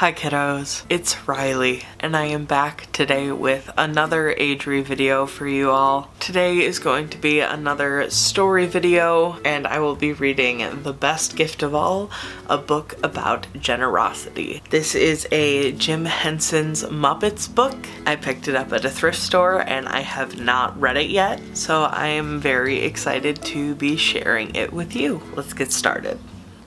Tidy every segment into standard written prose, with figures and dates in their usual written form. Hi kiddos, it's Riley, and I am back today with another Aidry video for you all. Today is going to be another story video, and I will be reading The Best Gift of All, a book about generosity. This is a Jim Henson's Muppets book. I picked it up at a thrift store, and I have not read it yet, so I am very excited to be sharing it with you. Let's get started.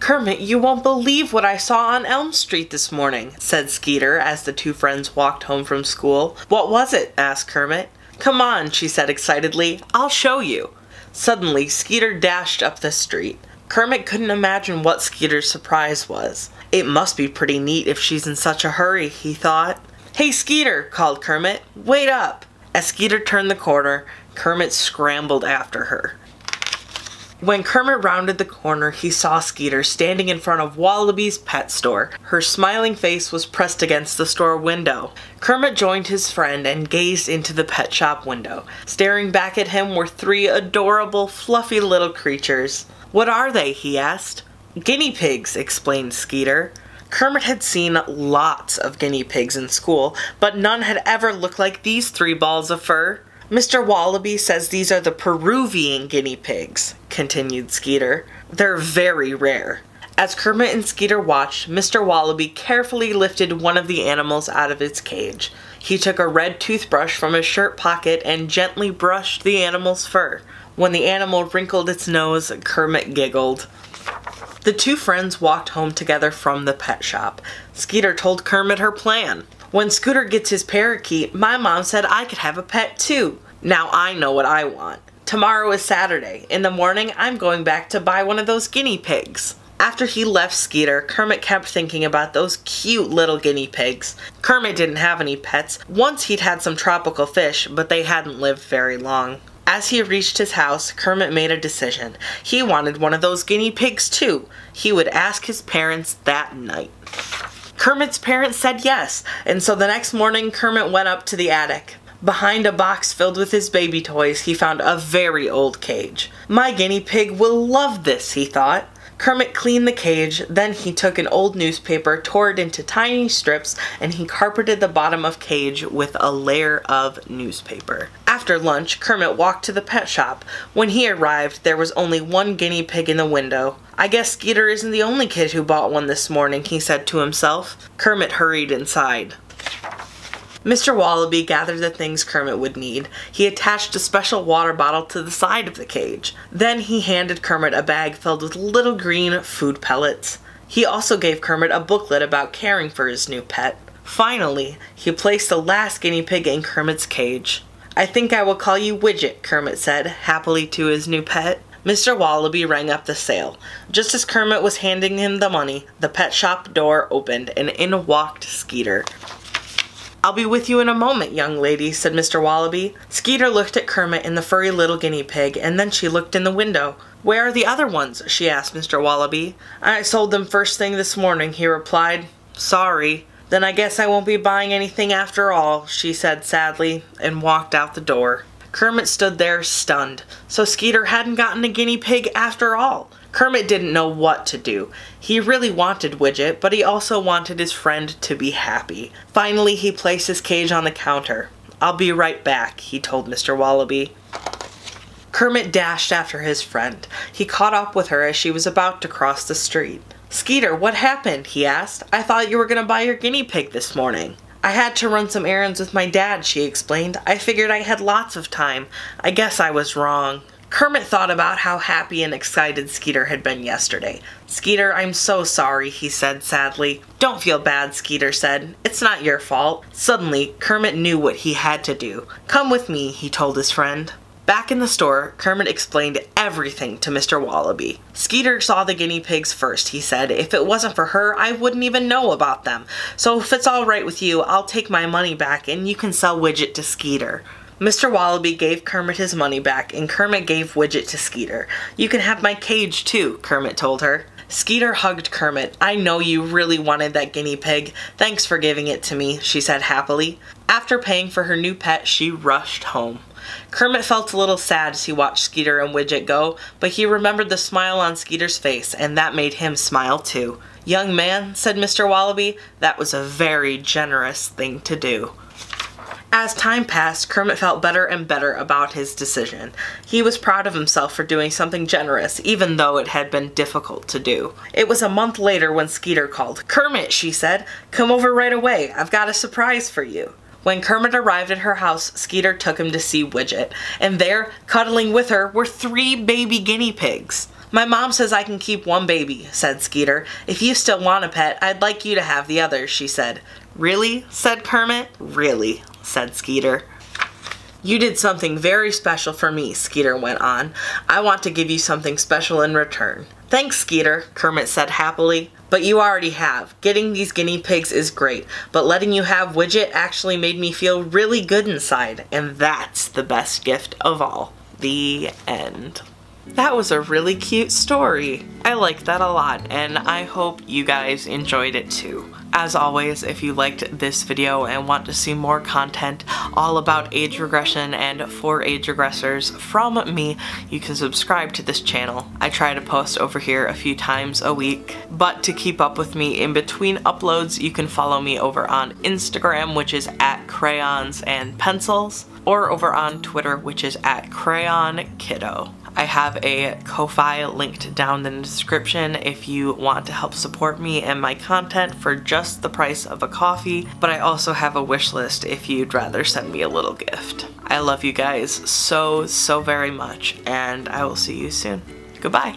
"Kermit, you won't believe what I saw on Elm Street this morning," said Skeeter as the two friends walked home from school. "What was it?" asked Kermit. "Come on," she said excitedly. "I'll show you." Suddenly, Skeeter dashed up the street. Kermit couldn't imagine what Skeeter's surprise was. "It must be pretty neat if she's in such a hurry," he thought. "Hey, Skeeter," called Kermit. "Wait up." As Skeeter turned the corner, Kermit scrambled after her. When Kermit rounded the corner, he saw Skeeter standing in front of Wallaby's pet store. Her smiling face was pressed against the store window. Kermit joined his friend and gazed into the pet shop window. Staring back at him were three adorable, fluffy little creatures. "What are they?" he asked. "Guinea pigs," explained Skeeter. Kermit had seen lots of guinea pigs in school, but none had ever looked like these three balls of fur. "Mr. Wallaby says these are the Peruvian guinea pigs," continued Skeeter. "They're very rare." As Kermit and Skeeter watched, Mr. Wallaby carefully lifted one of the animals out of its cage. He took a red toothbrush from his shirt pocket and gently brushed the animal's fur. When the animal wrinkled its nose, Kermit giggled. The two friends walked home together from the pet shop. Skeeter told Kermit her plan. "When Scooter gets his parakeet, my mom said I could have a pet too. Now I know what I want. Tomorrow is Saturday. In the morning, I'm going back to buy one of those guinea pigs." After he left Skeeter, Kermit kept thinking about those cute little guinea pigs. Kermit didn't have any pets. Once he'd had some tropical fish, but they hadn't lived very long. As he reached his house, Kermit made a decision. He wanted one of those guinea pigs too. He would ask his parents that night. Kermit's parents said yes, and so the next morning Kermit went up to the attic. Behind a box filled with his baby toys, he found a very old cage. "My guinea pig will love this," he thought. Kermit cleaned the cage, then he took an old newspaper, tore it into tiny strips, and he carpeted the bottom of cage with a layer of newspaper. After lunch, Kermit walked to the pet shop. When he arrived, there was only one guinea pig in the window. "I guess Skeeter isn't the only kid who bought one this morning," he said to himself. Kermit hurried inside. Mr. Wallaby gathered the things Kermit would need. He attached a special water bottle to the side of the cage. Then he handed Kermit a bag filled with little green food pellets. He also gave Kermit a booklet about caring for his new pet. Finally, he placed the last guinea pig in Kermit's cage. "I think I will call you Widget," Kermit said happily to his new pet. Mr. Wallaby rang up the sale. Just as Kermit was handing him the money, the pet shop door opened and in walked Skeeter. "I'll be with you in a moment, young lady," said Mr. Wallaby. Skeeter looked at Kermit and the furry little guinea pig, and then she looked in the window. "Where are the other ones?" she asked Mr. Wallaby. "I sold them first thing this morning," he replied. "Sorry." "Then I guess I won't be buying anything after all," she said sadly, and walked out the door. Kermit stood there stunned. So Skeeter hadn't gotten a guinea pig after all. Kermit didn't know what to do. He really wanted Widget, but he also wanted his friend to be happy. Finally, he placed his cage on the counter. "I'll be right back," he told Mr. Wallaby. Kermit dashed after his friend. He caught up with her as she was about to cross the street. "Skeeter, what happened?" he asked. "I thought you were going to buy your guinea pig this morning." "I had to run some errands with my dad," she explained. "I figured I had lots of time. I guess I was wrong." Kermit thought about how happy and excited Skeeter had been yesterday. "Skeeter, I'm so sorry," he said sadly. "Don't feel bad," Skeeter said. "It's not your fault." Suddenly, Kermit knew what he had to do. "Come with me," he told his friend. Back in the store, Kermit explained everything to Mr. Wallaby. "Skeeter saw the guinea pigs first," he said. "If it wasn't for her, I wouldn't even know about them. So if it's all right with you, I'll take my money back and you can sell Widget to Skeeter." Mr. Wallaby gave Kermit his money back and Kermit gave Widget to Skeeter. "You can have my cage too," Kermit told her. Skeeter hugged Kermit. "I know you really wanted that guinea pig. Thanks for giving it to me," she said happily. After paying for her new pet, she rushed home. Kermit felt a little sad as he watched Skeeter and Widget go, but he remembered the smile on Skeeter's face, and that made him smile too. "Young man," said Mr. Wallaby, "that was a very generous thing to do." As time passed, Kermit felt better and better about his decision. He was proud of himself for doing something generous, even though it had been difficult to do. It was a month later when Skeeter called. "Kermit," she said, "come over right away. I've got a surprise for you." When Kermit arrived at her house, Skeeter took him to see Widget, and there, cuddling with her, were 3 baby guinea pigs. "My mom says I can keep one baby," said Skeeter. "If you still want a pet, I'd like you to have the others," she said. "Really?" said Kermit. "Really," said Skeeter. "You did something very special for me," Skeeter went on. "I want to give you something special in return." "Thanks, Skeeter," Kermit said happily. "But you already have. Getting these guinea pigs is great, but letting you have Widget actually made me feel really good inside, and that's the best gift of all." The end. That was a really cute story. I liked that a lot, and I hope you guys enjoyed it too. As always, if you liked this video and want to see more content all about age regression and for age regressors from me, you can subscribe to this channel. I try to post over here a few times a week, but to keep up with me in between uploads, you can follow me over on Instagram, which is @crayonsandpencils, or over on Twitter, which is @crayonkiddo. I have a Ko-fi linked down in the description if you want to help support me and my content for just the price of a coffee, but I also have a wish list if you'd rather send me a little gift. I love you guys so, so very much, and I will see you soon. Goodbye.